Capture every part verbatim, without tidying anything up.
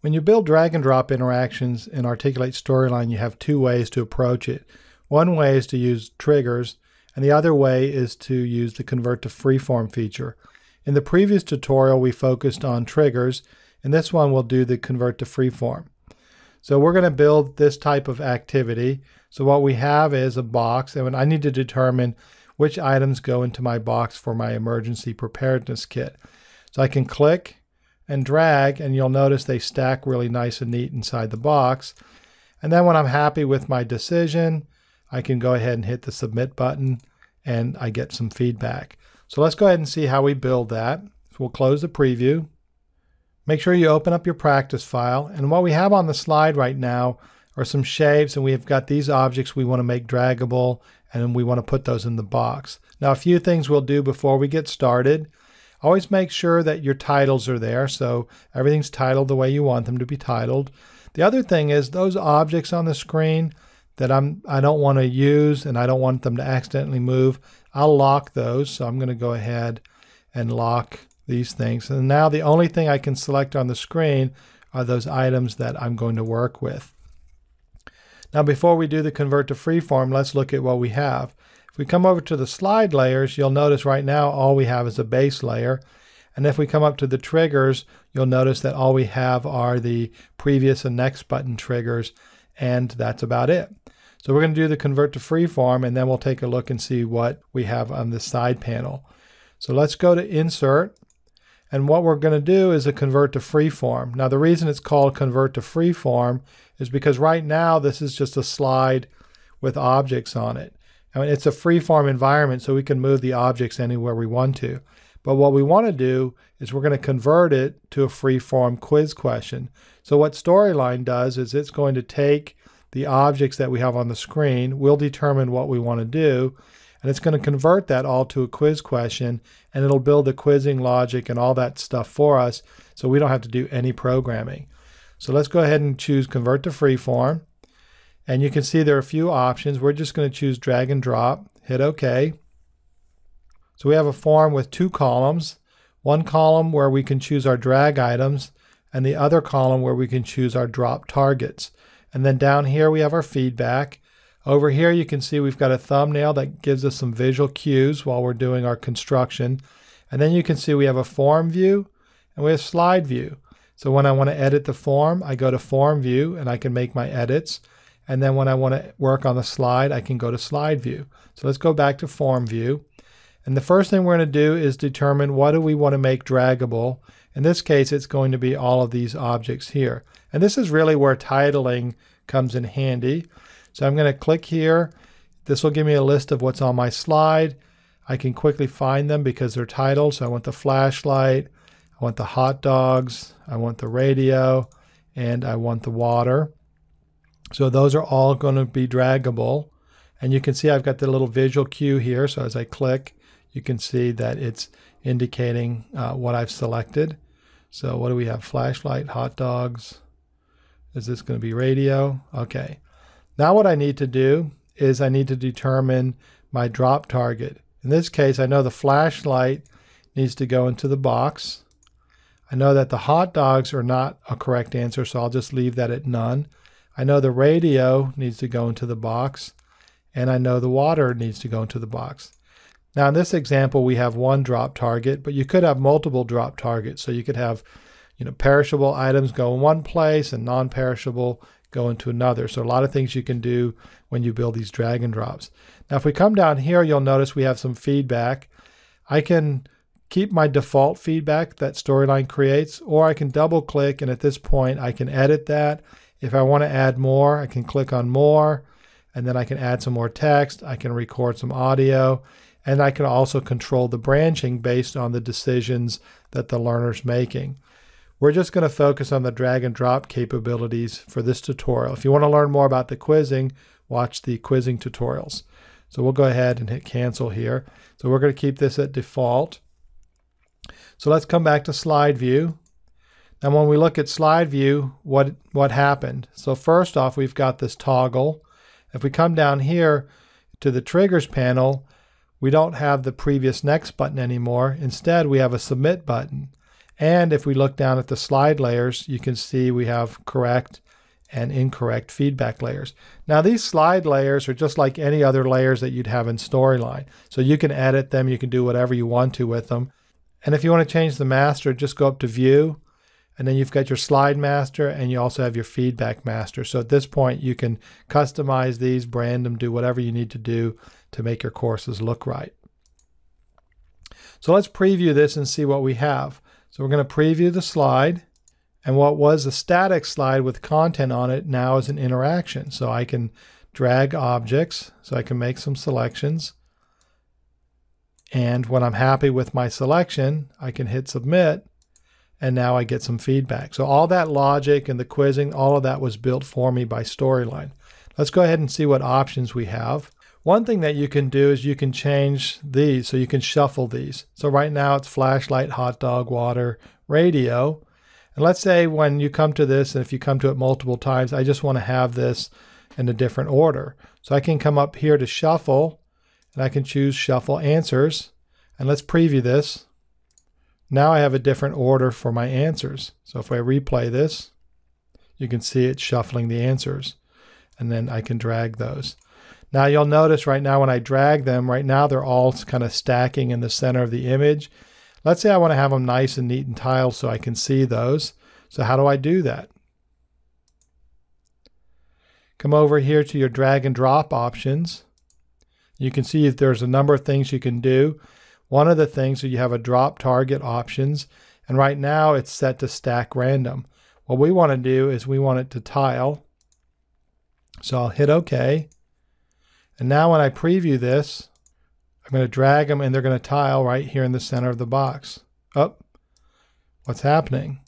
When you build drag and drop interactions in Articulate Storyline, you have two ways to approach it. One way is to use triggers, and the other way is to use the Convert to Freeform feature. In the previous tutorial, we focused on triggers, and this one will do the Convert to Freeform. So we're going to build this type of activity. So what we have is a box, and I need to determine which items go into my box for my emergency preparedness kit. So I can click and drag, and you'll notice they stack really nice and neat inside the box. And then when I'm happy with my decision, I can go ahead and hit the submit button, and I get some feedback. So let's go ahead and see how we build that. So we'll close the preview. Make sure you open up your practice file, and what we have on the slide right now are some shapes, and we've got these objects we want to make draggable, and we want to put those in the box. Now, a few things we'll do before we get started. Always make sure that your titles are there, so everything's titled the way you want them to be titled. The other thing is those objects on the screen that I'm, I don't want to use and I don't want them to accidentally move, I'll lock those, so I'm going to go ahead and lock these things. And now the only thing I can select on the screen are those items that I'm going to work with. Now before we do the Convert to Freeform, let's look at what we have. If we come over to the slide layers, you'll notice right now all we have is a base layer. And if we come up to the triggers, you'll notice that all we have are the previous and next button triggers, and that's about it. So we're going to do the Convert to Freeform, and then we'll take a look and see what we have on the side panel. So let's go to Insert. And what we're going to do is a Convert to Freeform. Now the reason it's called Convert to Freeform is because right now this is just a slide with objects on it. I mean, it's a freeform environment, so we can move the objects anywhere we want to. But what we want to do is we're going to convert it to a freeform quiz question. So what Storyline does is it's going to take the objects that we have on the screen, we'll determine what we want to do, and it's going to convert that all to a quiz question, and it'll build the quizzing logic and all that stuff for us, so we don't have to do any programming. So let's go ahead and choose Convert to Freeform, and you can see there are a few options. We're just going to choose drag and drop, hit OK. So we have a form with two columns, one column where we can choose our drag items, and the other column where we can choose our drop targets. And then down here we have our feedback. Over here you can see we've got a thumbnail that gives us some visual cues while we're doing our construction. And then you can see we have a form view and we have slide view. So when I want to edit the form, I go to form view and I can make my edits. And then when I want to work on the slide, I can go to slide view. So let's go back to form view. And the first thing we're going to do is determine what do we want to make draggable. In this case, it's going to be all of these objects here. And this is really where titling comes in handy. So I'm going to click here. This will give me a list of what's on my slide. I can quickly find them because they're titled. So I want the flashlight, I want the hot dogs, I want the radio, and I want the water. So those are all going to be draggable. And you can see I've got the little visual cue here. So as I click, you can see that it's indicating uh, what I've selected. So what do we have? Flashlight, hot dogs. Is this going to be radio? Okay. Now what I need to do is I need to determine my drop target. In this case, I know the flashlight needs to go into the box. I know that the hot dogs are not a correct answer, so I'll just leave that at none. I know the radio needs to go into the box, and I know the water needs to go into the box. Now in this example, we have one drop target, but you could have multiple drop targets. So you could have, you know, perishable items go in one place and non-perishable go into another. So a lot of things you can do when you build these drag and drops. Now if we come down here, you'll notice we have some feedback. I can keep my default feedback that Storyline creates, or I can double click, and at this point I can edit that. If I want to add more, I can click on more, and then I can add some more text, I can record some audio, and I can also control the branching based on the decisions that the learner's making. We're just going to focus on the drag and drop capabilities for this tutorial. If you want to learn more about the quizzing, watch the quizzing tutorials. So we'll go ahead and hit cancel here. So we're going to keep this at default. So let's come back to slide view. And when we look at slide view, what, what happened? So first off, we've got this toggle. If we come down here to the triggers panel, we don't have the previous next button anymore. Instead, we have a submit button. And if we look down at the slide layers, you can see we have correct and incorrect feedback layers. Now these slide layers are just like any other layers that you'd have in Storyline. So you can edit them, you can do whatever you want to with them. And if you want to change the master, just go up to View, and then you've got your slide master, and you also have your feedback master. So at this point you can customize these, brand them, do whatever you need to do to make your courses look right. So let's preview this and see what we have. So we're going to preview the slide, and what was a static slide with content on it now is an interaction. So I can drag objects, so I can make some selections. And when I'm happy with my selection, I can hit submit, and now I get some feedback. So all that logic and the quizzing, all of that was built for me by Storyline. Let's go ahead and see what options we have. One thing that you can do is you can change these, so you can shuffle these. So right now it's flashlight, hot dog, water, radio. And let's say when you come to this, and if you come to it multiple times, I just want to have this in a different order. So I can come up here to shuffle, and I can choose shuffle answers, and let's preview this. Now I have a different order for my answers. So if I replay this, you can see it's shuffling the answers, and then I can drag those. Now you'll notice right now when I drag them, right now they're all kind of stacking in the center of the image. Let's say I want to have them nice and neat and tiled so I can see those. So how do I do that? Come over here to your drag and drop options. You can see there's a number of things you can do. One of the things, so you have a drop target options, and right now it's set to stack random. What we want to do is we want it to tile. So I'll hit OK. And now when I preview this, I'm going to drag them and they're going to tile right here in the center of the box. Oh, what's happening?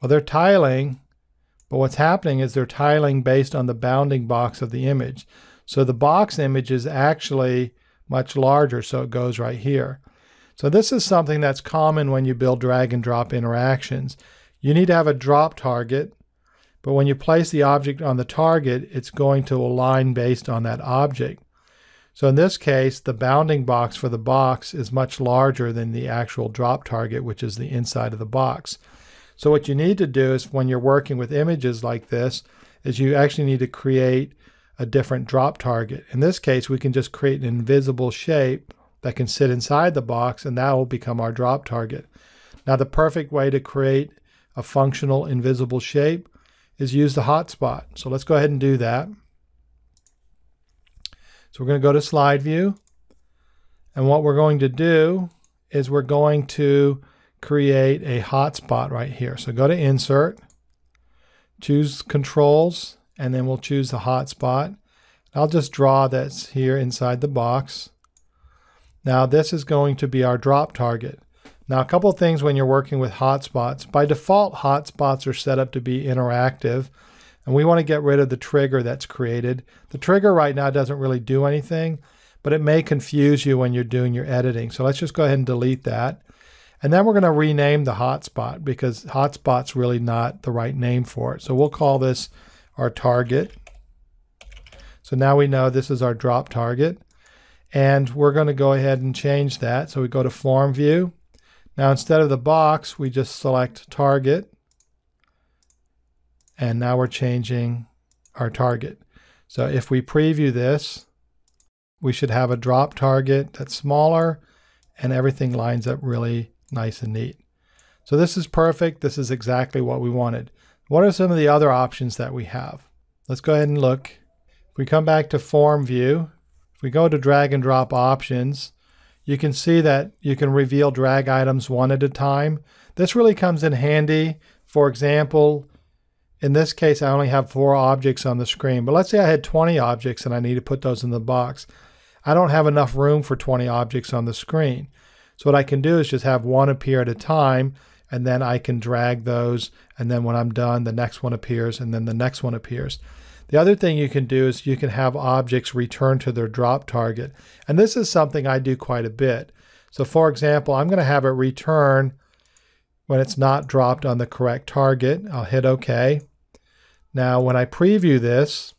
Well, they're tiling, but what's happening is they're tiling based on the bounding box of the image. So the box image is actually much larger, so it goes right here. So this is something that's common when you build drag and drop interactions. You need to have a drop target, but when you place the object on the target, it's going to align based on that object. So in this case, the bounding box for the box is much larger than the actual drop target, which is the inside of the box. So what you need to do is when you're working with images like this, is you actually need to create a different drop target. In this case, we can just create an invisible shape that can sit inside the box, and that will become our drop target. Now, the perfect way to create a functional invisible shape is use the hotspot. So let's go ahead and do that. So we're going to go to slide view, and what we're going to do is we're going to create a hotspot right here. So go to Insert, choose Controls, and then we'll choose the hotspot. I'll just draw that's here inside the box. Now this is going to be our drop target. Now a couple things when you're working with hotspots. By default, hotspots are set up to be interactive, and we want to get rid of the trigger that's created. The trigger right now doesn't really do anything, but it may confuse you when you're doing your editing. So let's just go ahead and delete that. And then we're going to rename the hotspot, because hotspot's really not the right name for it. So we'll call this our target. So now we know this is our drop target, and we're going to go ahead and change that. So we go to form view. Now instead of the box, we just select target, and now we're changing our target. So if we preview this, we should have a drop target that's smaller, and everything lines up really nice and neat. So this is perfect. This is exactly what we wanted. What are some of the other options that we have? Let's go ahead and look. If we come back to form view, if we go to drag and drop options, you can see that you can reveal drag items one at a time. This really comes in handy. For example, in this case, I only have four objects on the screen, but let's say I had twenty objects and I need to put those in the box. I don't have enough room for twenty objects on the screen. So what I can do is just have one appear at a time, and then I can drag those, and then when I'm done, the next one appears, and then the next one appears. The other thing you can do is you can have objects return to their drop target. And this is something I do quite a bit. So for example, I'm going to have it return when it's not dropped on the correct target. I'll hit OK. Now when I preview this,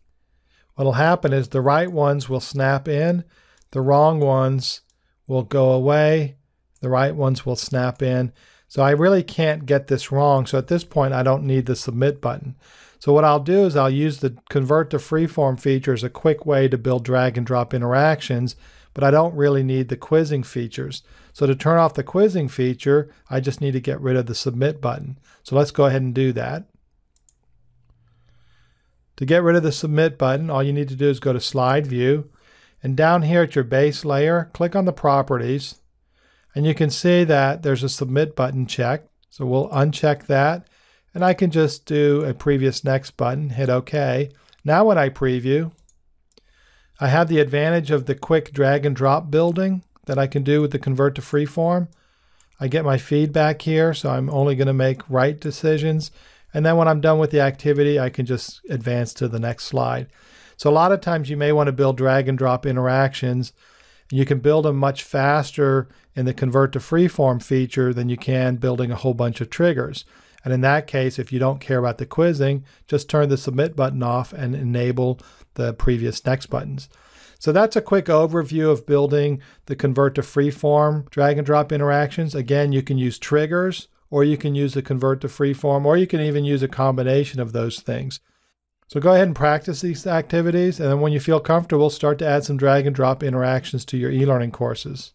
what will happen is the right ones will snap in, the wrong ones will go away, the right ones will snap in. So I really can't get this wrong. So at this point, I don't need the submit button. So what I'll do is I'll use the convert to freeform feature as a quick way to build drag and drop interactions, but I don't really need the quizzing features. So to turn off the quizzing feature, I just need to get rid of the submit button. So let's go ahead and do that. To get rid of the submit button, all you need to do is go to slide view, and down here at your base layer, click on the properties, and you can see that there's a submit button checked. So we'll uncheck that. And I can just do a previous next button, hit OK. Now when I preview, I have the advantage of the quick drag and drop building that I can do with the convert to freeform. I get my feedback here, so I'm only going to make right decisions. And then when I'm done with the activity, I can just advance to the next slide. So a lot of times you may want to build drag and drop interactions. You can build them much faster in the convert to freeform feature than you can building a whole bunch of triggers. And in that case, if you don't care about the quizzing, just turn the submit button off and enable the previous next buttons. So that's a quick overview of building the convert to freeform drag and drop interactions. Again, you can use triggers, or you can use the convert to freeform, or you can even use a combination of those things. So go ahead and practice these activities, and then when you feel comfortable, start to add some drag and drop interactions to your e-learning courses.